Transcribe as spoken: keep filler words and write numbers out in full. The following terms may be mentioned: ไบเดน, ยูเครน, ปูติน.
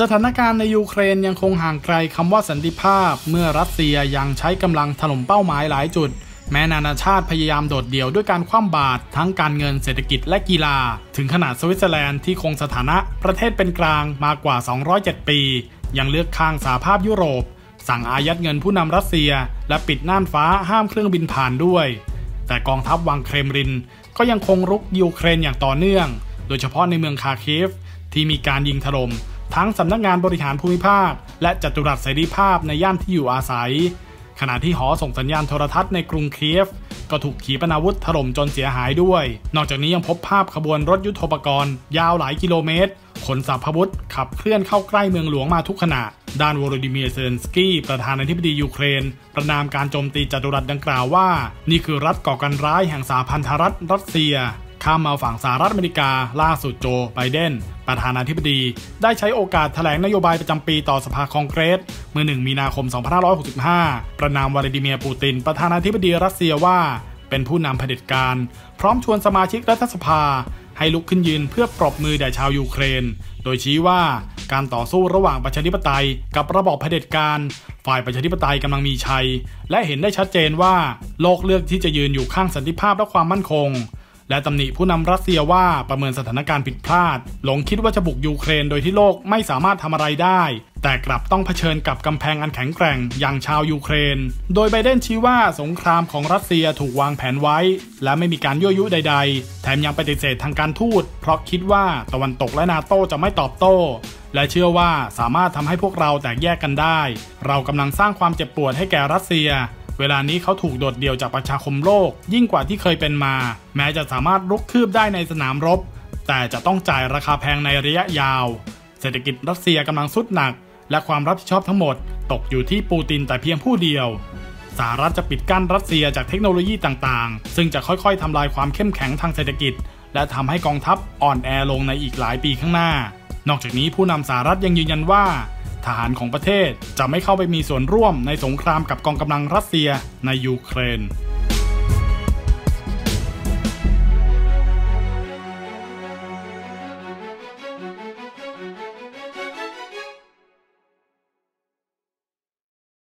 สถานการณ์ในยูเครนยังคงห่างไกลคำว่าสันติภาพเมื่อรัสเซียยังใช้กำลังถล่มเป้าหมายหลายจุดแม้นานาชาติพยายามโดดเดี่ยวด้วยการคว่ำบาตรทั้งการเงินเศรษฐกิจและกีฬาถึงขนาดสวิตเซอร์แลนด์ที่คงสถานะประเทศเป็นกลางมากว่าสองร้อยเจ็ดปียังเลือกข้างสหภาพยุโรปสั่งอายัดเงินผู้นำรัสเซียและปิดน่านฟ้าห้ามเครื่องบินผ่านด้วยแต่กองทัพวังเครมลินก็ยังคงรุกยูเครนอย่างต่อเนื่องโดยเฉพาะในเมืองคาคีฟที่มีการยิงถล่มทั้งสำนักงานบริหารภูมิภาคและจัตุรัสเสรีภาพในย่านที่อยู่อาศัยขณะที่หอส่งสัญญาณโทรทัศน์ในกรุงเคียฟก็ถูกขีปนาวุธถล่มจนเสียหายด้วยนอกจากนี้ยังพบภาพขบวนรถยุทโธปกรณ์ยาวหลายกิโลเมตรขนสัพพวุธขับเคลื่อนเข้าใกล้เมืองหลวงมาทุกขณะด้านโวโลดิเมียร์ เซเลนสกี้ประธานาธิบดียูเครนประนามการโจมตีจัตุรัสดังกล่าวว่านี่คือรัฐก่อการร้ายแห่งสหพันธรัฐรัสเซียข้ามมาฝั่งสหรัฐอเมริกาล่าสุดโจไบเดนประธานาธิบดีได้ใช้โอกาสแถลงนโยบายประจำปีต่อสภาคองเกรสเมื่อหนึ่งมีนาคมสองพันห้าร้อยหกสิบห้าประนามวลาดิเมียร์ปูตินประธานาธิบดีรัสเซียว่าเป็นผู้นำเผด็จการพร้อมชวนสมาชิกรัฐสภาให้ลุกขึ้นยืนเพื่อปรบมือแด่ชาวยูเครนโดยชี้ว่าการต่อสู้ระหว่างประชาธิปไตยกับระบอบเผด็จการฝ่ายประชาธิปไตยกำลังมีชัยและเห็นได้ชัดเจนว่าโลกเลือกที่จะยืนอยู่ข้างสันติภาพและความมั่นคงและตำหนิผู้นำรัสเซียว่าประเมินสถานการณ์ผิดพลาดหลงคิดว่าจะบุกยูเครนโดยที่โลกไม่สามารถทำอะไรได้แต่กลับต้องเผชิญกับกำแพงอันแข็งแกร่งอย่างชาวยูเครนโดยไบเดนชี้ว่าสงครามของรัสเซียถูกวางแผนไว้และไม่มีการยั่วยุใดๆแถมยังปฏิเสธทางการทูตเพราะคิดว่าตะวันตกและนาโต้จะไม่ตอบโต้และเชื่อว่าสามารถทำให้พวกเราแตกแยกกันได้เรากำลังสร้างความเจ็บปวดให้แก่รัสเซียเวลานี้เขาถูกโดดเดี่ยวจากประชาคมโลกยิ่งกว่าที่เคยเป็นมาแม้จะสามารถรุกคืบได้ในสนามรบแต่จะต้องจ่ายราคาแพงในระยะยาวเศรษฐกิจรัสเซียกำลังทรุดหนักและความรับผิดชอบทั้งหมดตกอยู่ที่ปูตินแต่เพียงผู้เดียวสหรัฐจะปิดกั้นรัสเซียจากเทคโนโลยีต่างๆซึ่งจะค่อยๆทำลายความเข้มแข็งทางเศรษฐกิจและทำให้กองทัพอ่อนแอลงในอีกหลายปีข้างหน้านอกจากนี้ผู้นำสหรัฐยังยืนยันว่าทหารของประเทศจะไม่เข้าไปมีส่วนร่วมในสงครามกับกองกำลังรัสเซียในยูเครน